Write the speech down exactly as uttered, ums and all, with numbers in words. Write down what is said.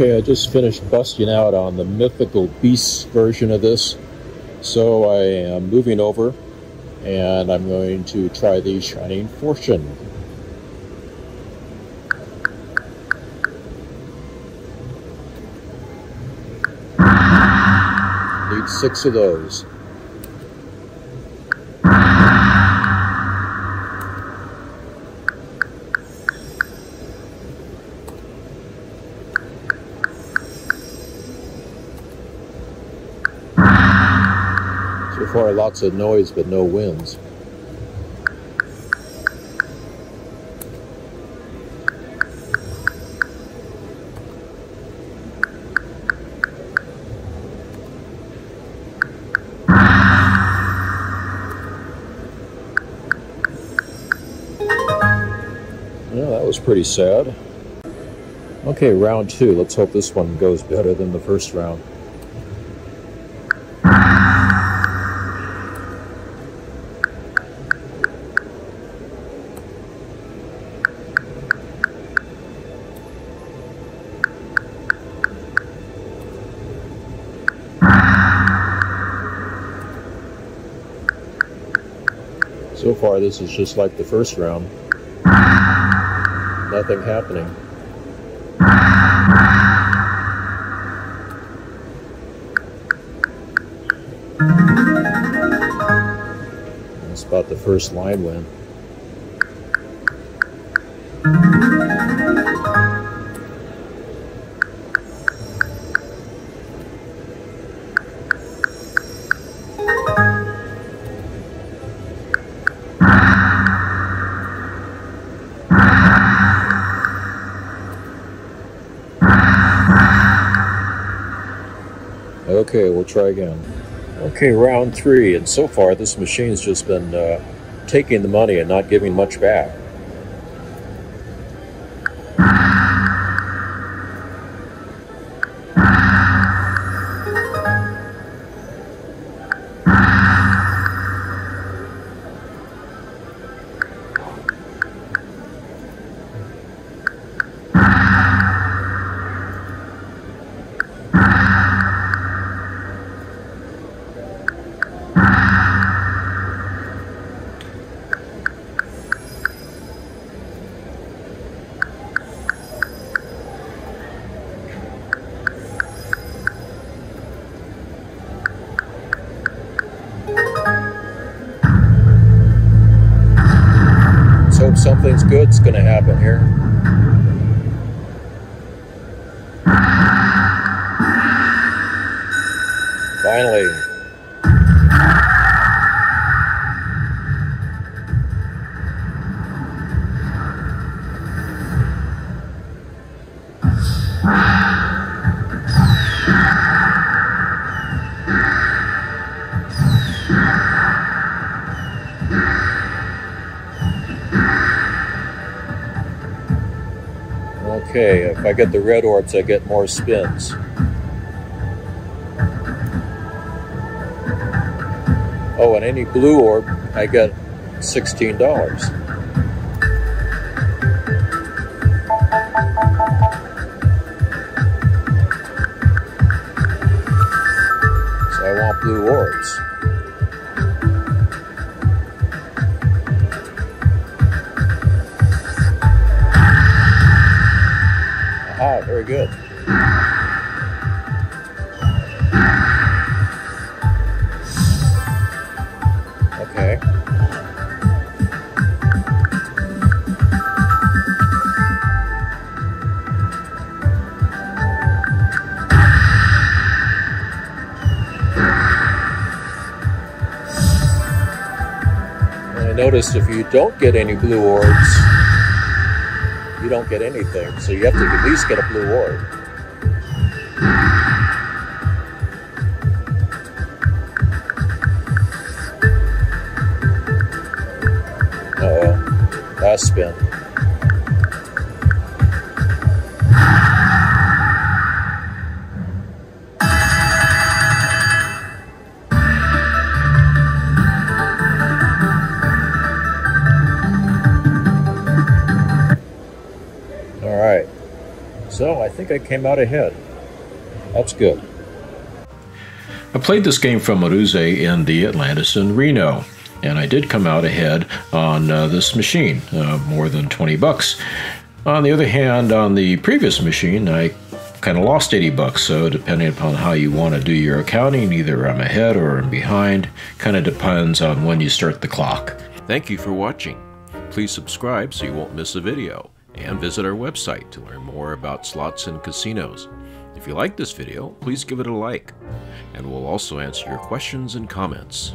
Okay, I just finished busting out on the Mythical Beasts version of this, so I am moving over and I'm going to try the Shining Fortune. Need six of those. So far, lots of noise, but no winds. Well, that was pretty sad. Okay, round two. Let's hope this one goes better than the first round. So far, this is just like the first round. Nothing happening. That's about the first line win. Okay, we'll try again. Okay, round three, and so far this machine's just been uh, taking the money and not giving much back. Hope something's good's gonna happen here. Finally. Okay, if I get the red orbs, I get more spins. Oh, and any blue orb, I get sixteen dollars. So I want blue orbs. Very good. Okay. And I noticed if you don't get any blue orbs, you don't get anything, so you have to at least get a blue orb. Uh-oh, last spin. So I think I came out ahead. That's good. I played this game from Aruze in the Atlantis and Reno, and I did come out ahead on uh, this machine, uh, more than twenty bucks. On the other hand, on the previous machine, I kind of lost eighty bucks, so depending upon how you want to do your accounting, either I'm ahead or I'm behind. Kind of depends on when you start the clock. Thank you for watching. Please subscribe so you won't miss a video, and visit our website to learn more about slots and casinos. If you like this video, please give it a like, and we'll also answer your questions and comments.